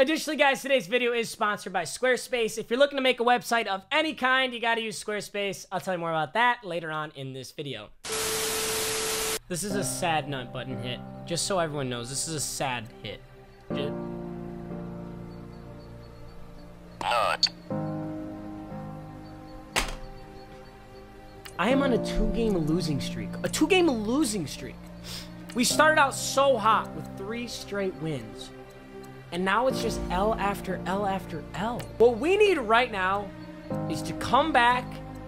Additionally, guys, today's video is sponsored by Squarespace. If you're looking to make a website of any kind, you got to use Squarespace. I'll tell you more about that later on in this video. This is a sad nut button hit. Just so everyone knows, this is a sad hit. Nut. I am on a two-game losing streak. A two-game losing streak. We started out so hot with 3 straight wins. And now it's just L after L after L. What we need right now is to come back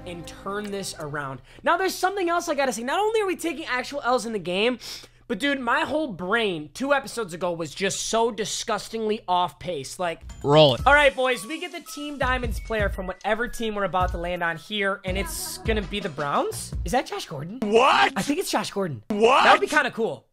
and turn this around. Now, there's something else I gotta say. Not only are we taking actual L's in the game, but dude, my whole brain 2 episodes ago was just so disgustingly off pace. Like, roll it. All right, boys, we get the Team Diamonds player from whatever team we're about to land on here, and it's gonna be the Browns. Is that Josh Gordon? What? I think it's Josh Gordon. What? That would be kind of cool.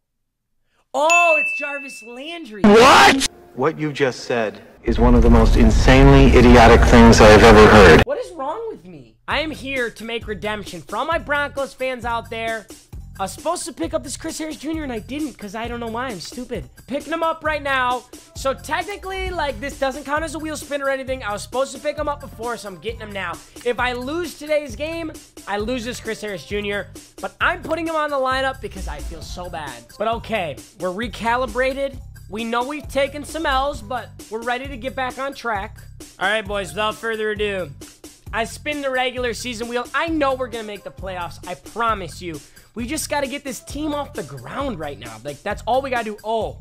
Oh, it's Jarvis Landry. What? What you just said is one of the most insanely idiotic things I've ever heard. What is wrong with me? I am here to make redemption for all my Broncos fans out there. I was supposed to pick up this Chris Harris Jr. and I didn't because I don't know why. I'm stupid. Picking him up right now. So technically, like, this doesn't count as a wheel spin or anything. I was supposed to pick him up before, so I'm getting him now. If I lose today's game, I lose this Chris Harris Jr. But I'm putting him on the lineup because I feel so bad. But okay, we're recalibrated. We know we've taken some L's, but we're ready to get back on track. All right, boys, without further ado, I spin the regular season wheel. I know we're going to make the playoffs. I promise you. We just got to get this team off the ground right now. Like, that's all we got to do. Oh,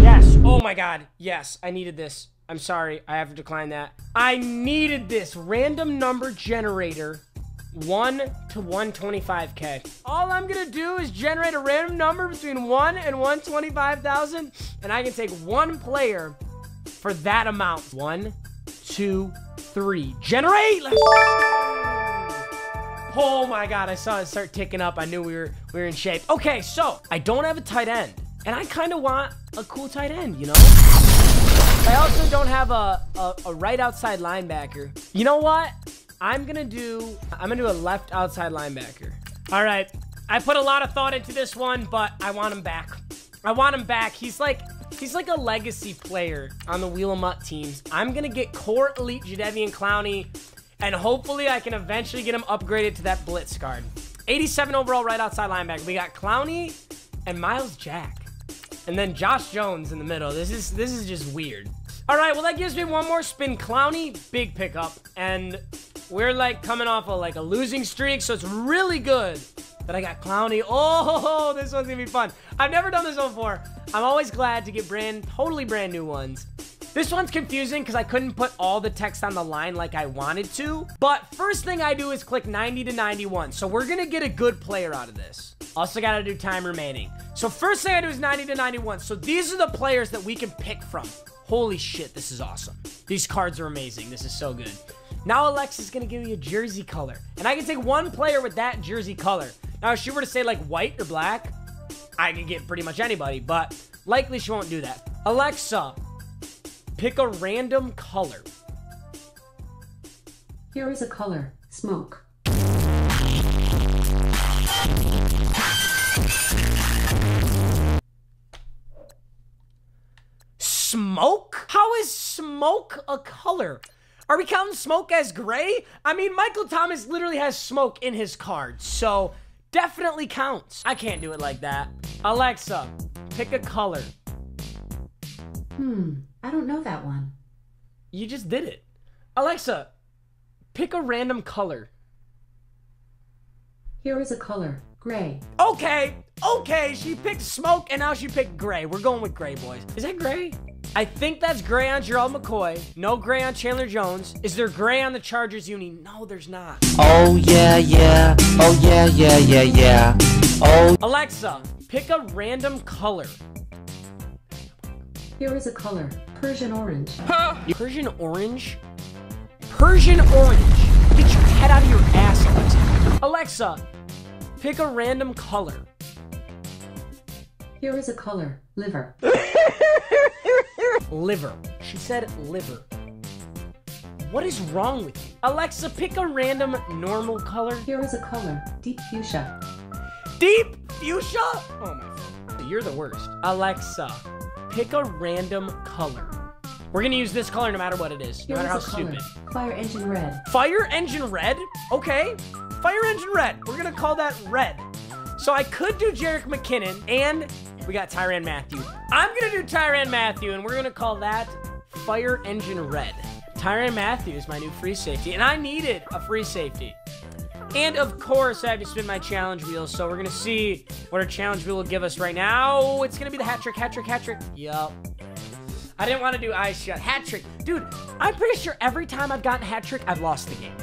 yes. Oh, my God. Yes, I needed this. I'm sorry. I have to decline that. I needed this random number generator. 1 to 125K. All I'm gonna do is generate a random number between 1 and 125,000, and I can take one player for that amount. 1, 2, 3. Generate! Let's oh my God! I saw it start ticking up. I knew we were in shape. Okay, so I don't have a tight end, and I kind of want a cool tight end, you know. I also don't have a right outside linebacker. You know what? I'm gonna do a left outside linebacker. All right, I put a lot of thought into this one, but I want him back. I want him back. He's like a legacy player on the Wheel of Mutt teams. I'm gonna get core elite Jadeveon Clowney, and hopefully I can eventually get him upgraded to that blitz guard. 87 overall right outside linebacker. We got Clowney and Myles Jack, and then Josh Jones in the middle. This is just weird. All right, well that gives me one more spin. Clowney, big pickup, and we're like coming off of like a losing streak, so it's really good that I got Clowney. Oh, this one's gonna be fun. I've never done this one before. I'm always glad to get totally brand new ones. This one's confusing because I couldn't put all the text on the line like I wanted to, but first thing I do is click 90 to 91. So we're gonna get a good player out of this. Also gotta do time remaining. So first thing I do is 90 to 91. So these are the players that we can pick from. Holy shit, this is awesome. These cards are amazing. This is so good. Now Alexa's gonna give me a jersey color, and I can take one player with that jersey color. Now, if she were to say like white or black, I could get pretty much anybody, but likely she won't do that. Alexa, pick a random color. Here is a color, smoke. Smoke? How is smoke a color? Are we counting smoke as gray? I mean, Michael Thomas literally has smoke in his card, so definitely counts. I can't do it like that. Alexa, pick a color. I don't know that one. You just did it. Alexa, pick a random color. Here is a color, gray. Okay, she picked smoke and now she picked gray. We're going with gray, boys. Is that gray? I think that's gray on Gerald McCoy. No gray on Chandler Jones. Is there gray on the Chargers uni? No, there's not. Oh, yeah, yeah. Oh, yeah, yeah, yeah, yeah. Oh. Alexa, pick a random color. Here is a color. Persian orange. Huh. Persian orange? Persian orange. Get your head out of your ass, Alexa. Alexa, pick a random color. Here is a color. Liver. Liver. She said liver. What is wrong with you? Alexa, pick a random normal color. Here is a color. Deep fuchsia. Deep fuchsia? Oh my God. You're the worst. Alexa, pick a random color. We're gonna use this color no matter what it is. No matter how stupid. Fire engine red. Fire engine red? Okay. Fire engine red. We're gonna call that red. So I could do Jarek McKinnon, and we got Tyrann Mathieu. I'm gonna do Tyrann Mathieu, and we're gonna call that fire engine red. Tyrann Mathieu is my new free safety, and I needed a free safety. And of course, I have to spin my challenge wheel, so we're gonna see what our challenge wheel will give us right now. It's gonna be the hat trick, hat trick, hat trick. Yup. I didn't want to do eyes shut. Hat trick. Dude, I'm pretty sure every time I've gotten hat trick, I've lost the game.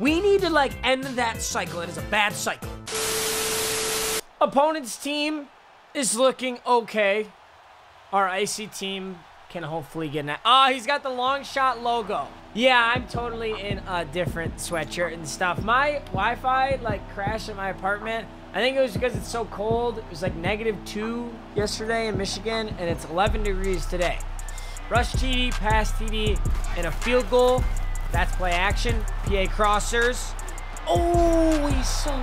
We need to, like, end that cycle. It is a bad cycle. Opponent's team is looking okay. Our icy team can hopefully get that. Oh, he's got the long shot logo. Yeah, I'm totally in a different sweatshirt and stuff. My Wi-Fi, like, crashed in my apartment. I think it was because it's so cold. It was, like, -2 yesterday in Michigan, and it's 11 degrees today. Rush TD, pass TD, and a field goal. That's play action. PA crossers. Oh, he's so...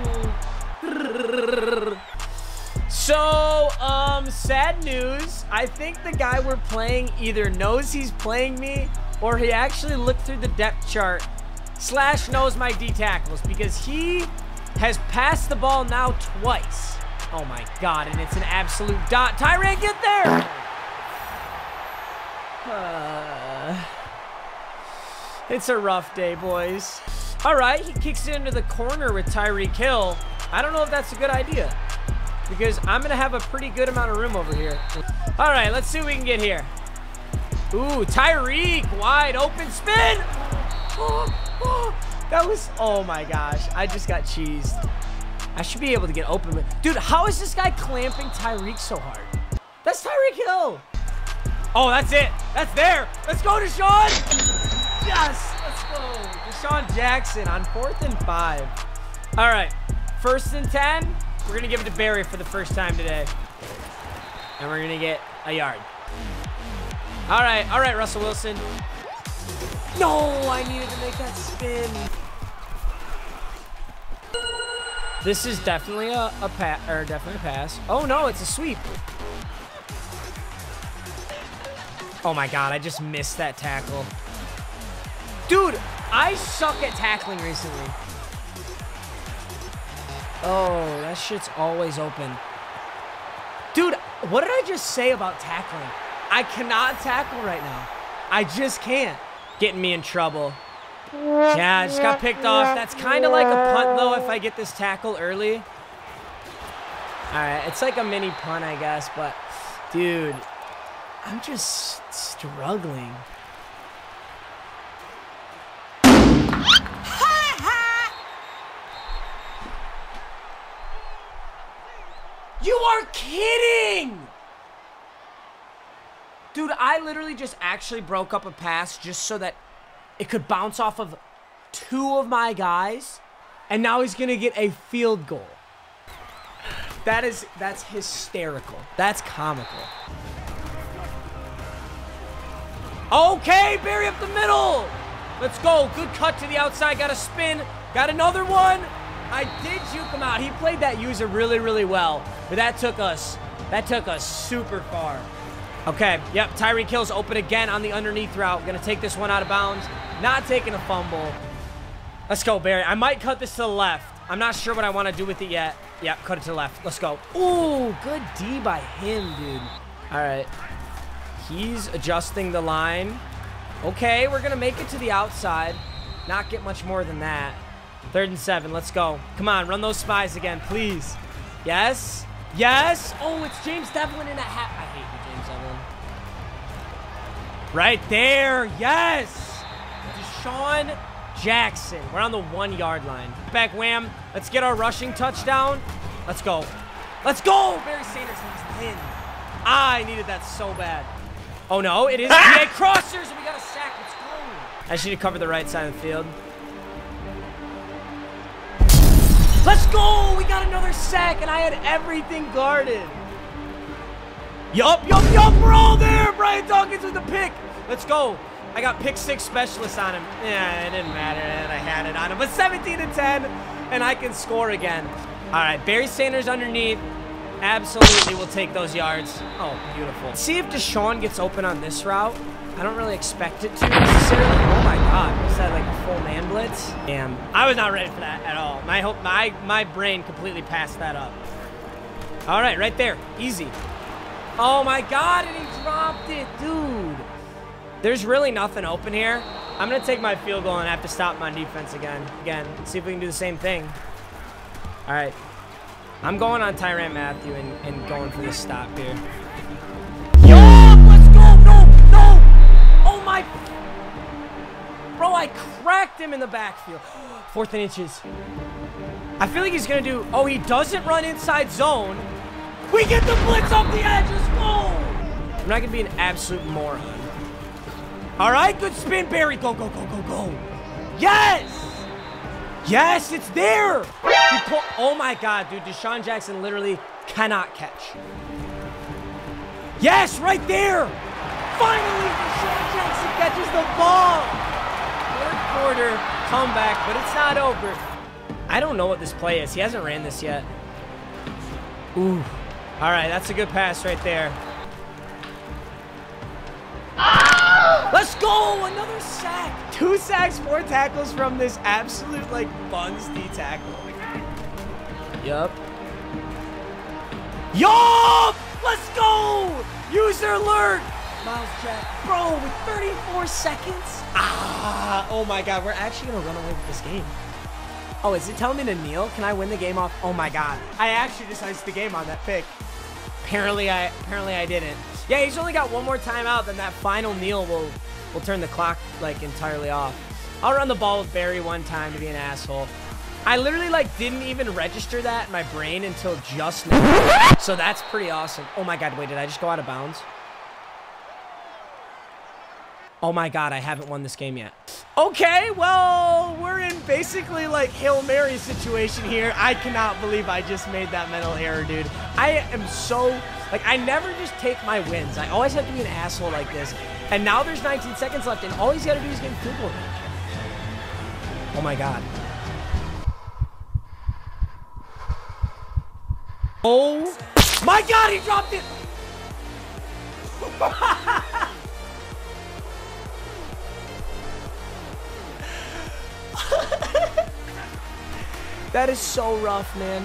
sad news. I think the guy we're playing either knows he's playing me, or he actually looked through the depth chart, / knows my D tackles, because he has passed the ball now twice. Oh my God, and it's an absolute dot. Tyrann, get there! It's a rough day, boys. All right, he kicks it into the corner with Tyreek Hill. I don't know if that's a good idea, because I'm gonna have a pretty good amount of room over here. All right, let's see what we can get here. Ooh, Tyreek, wide open spin. That was, oh my gosh, I just got cheesed. I should be able to get open with, dude, how is this guy clamping Tyreek so hard? That's Tyreek Hill. Oh, that's it, that's there. Let's go, Deshaun. Yes, let's go. Deshaun Jackson on 4th and 5. All right, 1st and 10. We're gonna give it to Barry for the first time today. And we're gonna get a yard. All right, Russell Wilson. No, I needed to make that spin. This is definitely a pass. Oh no, it's a sweep. Oh my God, I just missed that tackle. Dude, I suck at tackling recently. Oh, that shit's always open. Dude, what did I just say about tackling? I cannot tackle right now. I just can't. Getting me in trouble. Yeah, I just got picked off. That's kind of like a punt, though, if I get this tackle early. All right, it's like a mini punt, I guess, but, dude, I'm just struggling. You are kidding! Dude, I literally just actually broke up a pass just so that it could bounce off of 2 of my guys, and now he's gonna get a field goal. That's hysterical. That's comical. Okay, Barry up the middle! Let's go, good cut to the outside, got a spin, got another one! I did juke him out. He played that user really, really well. But that took us super far. Okay, yep, Tyreek Hill's open again on the underneath route. Gonna take this one out of bounds. Not taking a fumble. Let's go, Barry. I might cut this to the left. I'm not sure what I want to do with it yet. Yep, cut it to the left. Let's go. Ooh, good D by him, dude. All right. He's adjusting the line. Okay, we're gonna make it to the outside. Not get much more than that. 3rd and 7, let's go. Come on, run those spies again, please. Yes, yes. Oh, it's James Devlin in that hat. I hate you, James Devlin. Right there, yes. Deshaun Jackson. We're on the 1-yard line. Back wham, let's get our rushing touchdown. Let's go. Let's go. Barry Sanders needs 10. I needed that so bad. Oh no, it is PA crossers, and we got a sack, let's go. I should have covered the right side of the field. Let's go! We got another sack, and I had everything guarded. Yup, yup, yup, we're all there! Brian Dawkins with the pick! Let's go. I got pick 6 specialist on him. Yeah, it didn't matter that I had it on him. But 17-10, and I can score again. All right, Barry Sanders underneath. Absolutely will take those yards. Oh, beautiful. See if Deshaun gets open on this route. I don't really expect it to necessarily. Oh my God, was that like a full man blitz? Damn, I was not ready for that at all. My brain completely passed that up. All right, right there, easy. Oh my God, and he dropped it, dude. There's really nothing open here. I'm gonna take my field goal and have to stop my defense again. Let's see if we can do the same thing. All right, I'm going on Tyrann Mathieu and going for this stop here. Yo, let's go, no, no. Oh my, bro, I cracked him in the backfield. 4th and inches. I feel like he's gonna do, oh, he doesn't run inside zone. We get the blitz off the edge, let's go. I'm not gonna be an absolute moron. All right, good spin, Barry. Go, go, go, go, go. Yes! Yes, it's there! Oh my God, dude. Deshaun Jackson literally cannot catch. Yes, right there! Finally, Deshaun Jackson catches the ball! 3rd quarter comeback, but it's not over. I don't know what this play is. He hasn't ran this yet. Ooh. All right, that's a good pass right there. Let's go! Another sack! 2 sacks, 4 tackles from this absolute, like, buns D tackle. Yup. Yup! Let's go! User alert! Myles Jack, bro, with 34 seconds? Ah! Oh my God, we're actually gonna run away with this game. Oh, is it telling me to kneel? Can I win the game off? Oh my God. I actually just iced the game on that pick. Apparently I didn't. Yeah, he's only got one more timeout, then that final kneel will turn the clock, like, entirely off. I'll run the ball with Barry one time to be an asshole. I literally, like, didn't even register that in my brain until just now. So that's pretty awesome. Oh my God, wait, did I just go out of bounds? Oh my God, I haven't won this game yet. Okay, well, we're in basically like Hail Mary situation here. I cannot believe I just made that mental error, dude. I am so, like, I never just take my wins. I always have to be an asshole like this. And now there's 19 seconds left, and all he's got to do is get a field goal. Oh my God. Oh my God, he dropped it. That is so rough, man.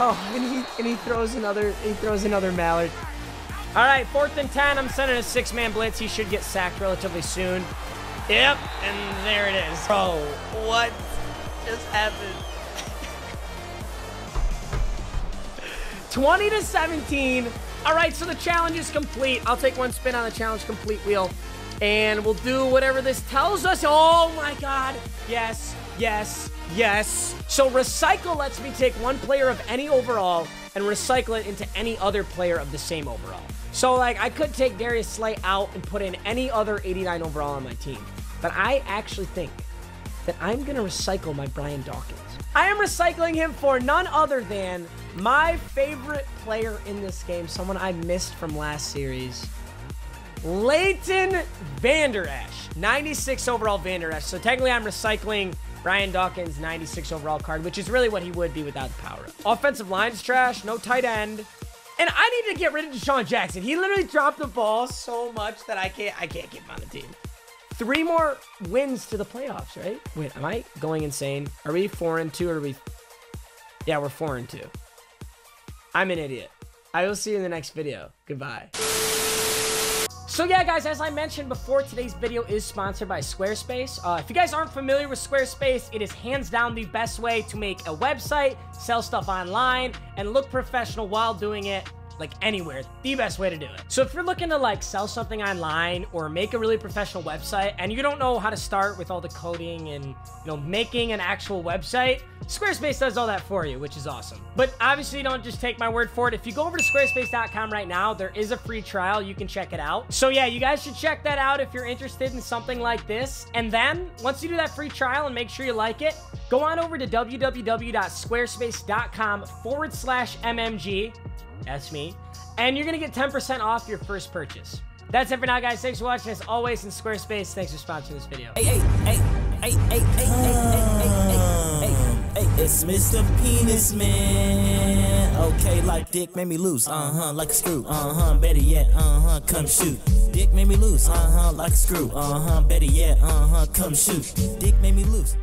Oh, and he throws another mallard. All right, 4th and 10. I'm sending a 6-man blitz. He should get sacked relatively soon. Yep, and there it is. Bro, what just happened? 20-17. All right, so the challenge is complete. I'll take one spin on the challenge complete wheel, and we'll do whatever this tells us. Oh my God! Yes, yes. Yes. So recycle lets me take one player of any overall and recycle it into any other player of the same overall. So like I could take Darius Slay out and put in any other 89 overall on my team. But I actually think that I'm going to recycle my Brian Dawkins. I am recycling him for none other than my favorite player in this game. Someone I missed from last series. Leighton Vander Esch. 96 overall Vander Esch. So technically I'm recycling Brian Dawkins' 96 overall card, which is really what he would be without the power-up. Offensive line's trash, no tight end. And I need to get rid of Deshaun Jackson. He literally dropped the ball so much that I can't keep him on the team. 3 more wins to the playoffs, right? Wait, am I going insane? Are we 4-2 or are we? Yeah, we're 4-2. I'm an idiot. I will see you in the next video. Goodbye. So yeah, guys, as I mentioned before, today's video is sponsored by Squarespace. If you guys aren't familiar with Squarespace, it is hands down the best way to make a website, sell stuff online, and look professional while doing it, like, anywhere. The best way to do it. So if you're looking to, like, sell something online or make a really professional website and you don't know how to start with all the coding and, you know, making an actual website, Squarespace does all that for you, which is awesome. But obviously, don't just take my word for it. If you go over to squarespace.com right now, there is a free trial. You can check it out. So yeah, you guys should check that out if you're interested in something like this. And then, once you do that free trial and make sure you like it, go on over to www.squarespace.com/MMG. That's me. And you're going to get 10% off your first purchase. That's it for now, guys. Thanks for watching. As always, in Squarespace, thanks for sponsoring this video. Hey, hey, hey, hey, hey, hey, hey, hey, hey, hey. Hey, it's Mr. Penis Man. Okay, like dick made me loose, like a screw, better yet, come shoot. Dick made me loose, like a screw, better yet, come shoot. Dick made me loose.